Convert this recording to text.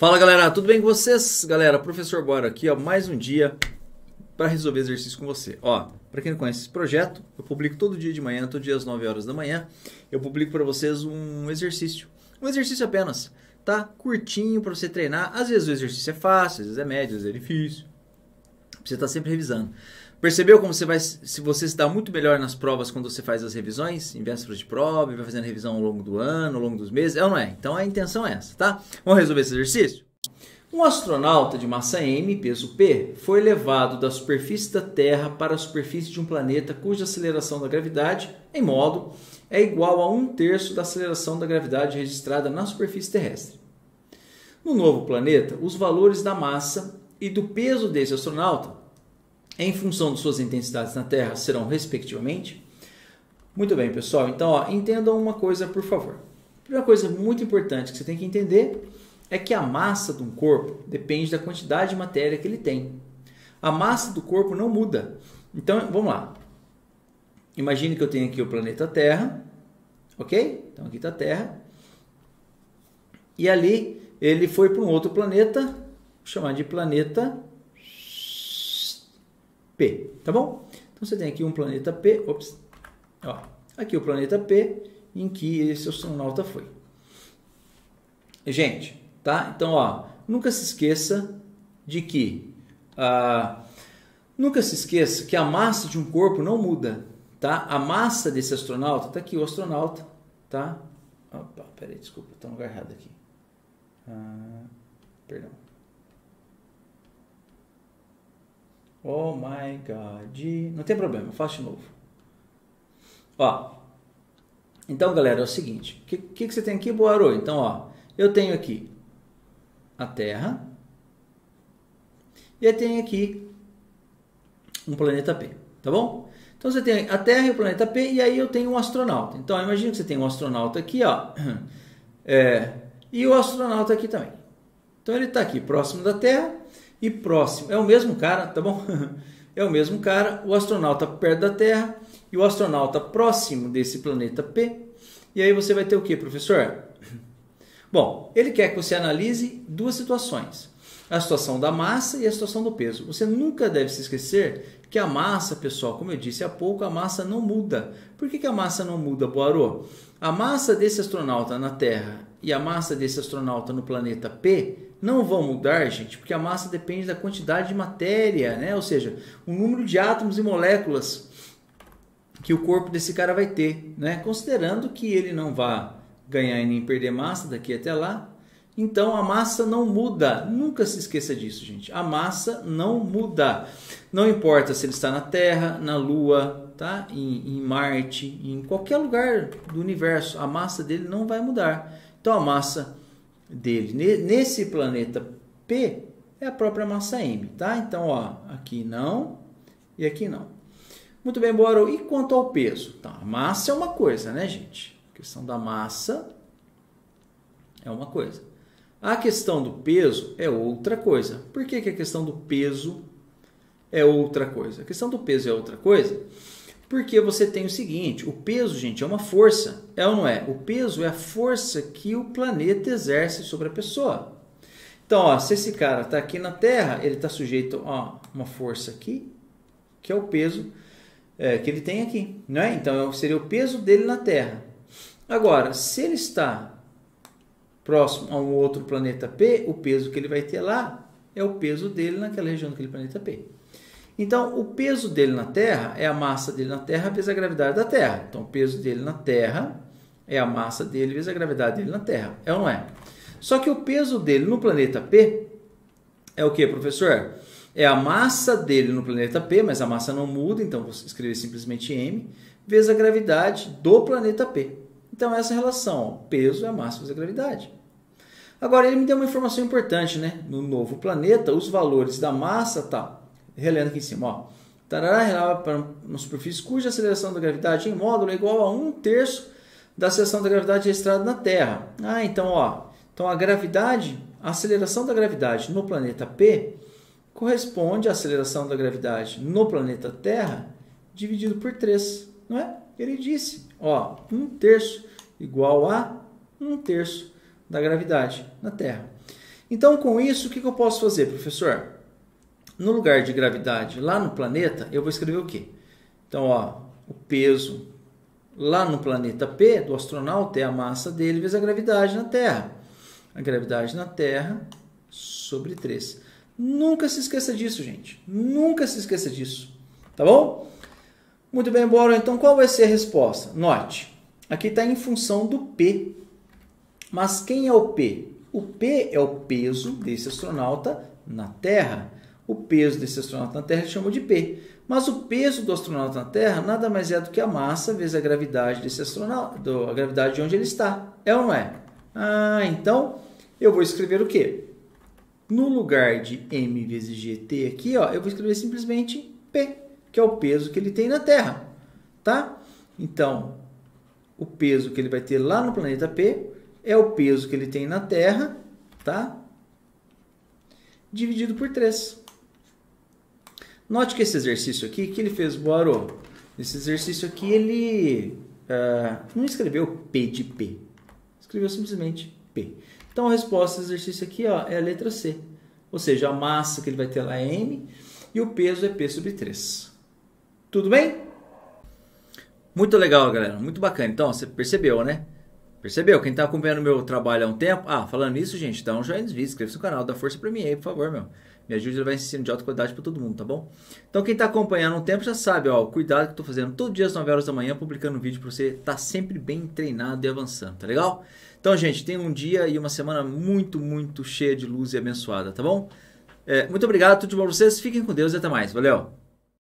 Fala galera, tudo bem com vocês? Galera, Professor Boaro aqui, ó, mais um dia para resolver exercício com você. Ó, para quem não conhece esse projeto, eu publico todo dia de manhã, todo dia às 9 horas da manhã, eu publico para vocês um exercício apenas, tá? Curtinho para você treinar. Às vezes o exercício é fácil, às vezes é médio, às vezes é difícil. Você está sempre revisando. Percebeu como você se dá muito melhor nas provas quando você faz as revisões? Em vésperas de prova, vai fazendo revisão ao longo do ano, ao longo dos meses, é ou não é? Então a intenção é essa, tá? Vamos resolver esse exercício? Um astronauta de massa m, peso p, foi levado da superfície da Terra para a superfície de um planeta cuja aceleração da gravidade, em modo, é igual a 1/3 da aceleração da gravidade registrada na superfície terrestre. No novo planeta, os valores da massa e do peso desse astronauta em função de suas intensidades na Terra serão respectivamente. Muito bem, pessoal. Então, ó, entendam uma coisa, por favor. A primeira coisa muito importante que você tem que entender é que a massa de um corpo depende da quantidade de matéria que ele tem. A massa do corpo não muda. Então, vamos lá. Imagine que eu tenho aqui o planeta Terra, ok? Então, aqui está a Terra. E ali, ele foi para um outro planeta, vou chamar de planeta P, tá bom? Então você tem aqui um planeta P, ó, aqui o planeta P em que esse astronauta foi. Gente, tá? Então, ó, nunca se esqueça de que a massa de um corpo não muda, tá? A massa desse astronauta, tá aqui o astronauta, tá? Opa, peraí, desculpa, tá no lugar errado aqui. Perdão. Oh my God. Não tem problema, eu faço de novo. Ó, então, galera, é o seguinte. O que você tem aqui, Boaro? Então, ó, eu tenho aqui a Terra. E eu tenho aqui um planeta P, tá bom? Então, você tem a Terra e o planeta P, e aí eu tenho um astronauta. Então, imagina que você tem um astronauta aqui, ó. E o astronauta aqui também. Então, ele está aqui próximo da Terra. E próximo, é o mesmo cara, tá bom? É o mesmo cara, o astronauta perto da Terra e o astronauta próximo desse planeta P. E aí você vai ter o que, professor? Bom, ele quer que você analise duas situações. A situação da massa e a situação do peso. Você nunca deve se esquecer que a massa, pessoal, como eu disse há pouco, a massa não muda. Por que a massa não muda, Boaro? A massa desse astronauta na Terra e a massa desse astronauta no planeta P não vão mudar, gente, porque a massa depende da quantidade de matéria, né? Ou seja, o número de átomos e moléculas que o corpo desse cara vai ter, né? Considerando que ele não vá ganhar e nem perder massa daqui até lá, então a massa não muda. Nunca se esqueça disso, gente. A massa não muda. Não importa se ele está na Terra, na Lua, tá? Em Marte, em qualquer lugar do universo, a massa dele não vai mudar. Então a massa dele nesse planeta P é a própria massa m, tá? Então, ó, aqui não e aqui não. Muito bem, Boaro. E quanto ao peso? Tá, a massa é uma coisa, né, gente? A questão da massa é uma coisa. A questão do peso é outra coisa. Por que a questão do peso é outra coisa? A questão do peso é outra coisa porque você tem o seguinte, o peso, gente, é uma força, é ou não é? O peso é a força que o planeta exerce sobre a pessoa. Então, ó, se esse cara está aqui na Terra, ele está sujeito a uma força aqui, que é o peso que ele tem aqui, né? Então, seria o peso dele na Terra. Agora, se ele está próximo a um outro planeta P, o peso que ele vai ter lá é o peso dele naquela região daquele planeta P. Então, o peso dele na Terra é a massa dele na Terra vezes a gravidade da Terra. Então, o peso dele na Terra é a massa dele vezes a gravidade dele na Terra. É ou não é? Só que o peso dele no planeta P é o quê, professor? É a massa dele no planeta P, mas a massa não muda, então vou escrever simplesmente m, vezes a gravidade do planeta P. Então, essa relação, ó, peso é a massa vezes a gravidade. Agora, ele me deu uma informação importante, né? No novo planeta, os valores da massa, tá? Relendo aqui em cima, ó. Tarará relava para uma superfície cuja aceleração da gravidade em módulo é igual a 1/3 da aceleração da gravidade registrada na Terra. Ah, então, ó. Então, a gravidade, a aceleração da gravidade no planeta P corresponde à aceleração da gravidade no planeta Terra dividido por 3, não é? Ele disse, ó, 1/3 igual a 1/3 da gravidade na Terra. Então, com isso, o que eu posso fazer, professor? No lugar de gravidade, lá no planeta, eu vou escrever o quê? Então, ó, o peso lá no planeta P do astronauta é a massa dele vezes a gravidade na Terra. A gravidade na Terra sobre 3. Nunca se esqueça disso, gente. Nunca se esqueça disso. Tá bom? Muito bem, Boaro. Então, qual vai ser a resposta? Note, aqui está em função do P. Mas quem é o P? O P é o peso desse astronauta na Terra. O peso desse astronauta na Terra chama de P. Mas o peso do astronauta na Terra nada mais é do que a massa vezes a gravidade desse astronauta, a gravidade de onde ele está. É ou não é? Ah, então eu vou escrever o quê? No lugar de m vezes gt aqui, ó, eu vou escrever simplesmente P, que é o peso que ele tem na Terra, tá? Então, o peso que ele vai ter lá no planeta P é o peso que ele tem na Terra, tá? Dividido por 3. Note que esse exercício aqui, que ele fez, Boaro? Esse exercício aqui, ele não escreveu P de P. Escreveu simplesmente P. Então, a resposta desse exercício aqui, ó, é a letra C. Ou seja, a massa que ele vai ter lá é M e o peso é P sobre 3. Tudo bem? Muito legal, galera. Muito bacana. Então, você percebeu, né? Percebeu? Quem está acompanhando o meu trabalho há um tempo... Ah, falando isso, gente, dá um joinha nos vídeos, inscreva-se no canal, dá força para mim aí, por favor, meu. Me ajude a levar esse ensino de alta qualidade para todo mundo, tá bom? Então, quem está acompanhando há um tempo já sabe, ó, o cuidado que eu estou fazendo todo dia às 9 horas da manhã, publicando um vídeo para você estar sempre bem treinado e avançando, tá legal? Então, gente, tenha um dia e uma semana muito, muito cheia de luz e abençoada, tá bom? Muito obrigado, tudo de bom para vocês, fiquem com Deus e até mais, valeu!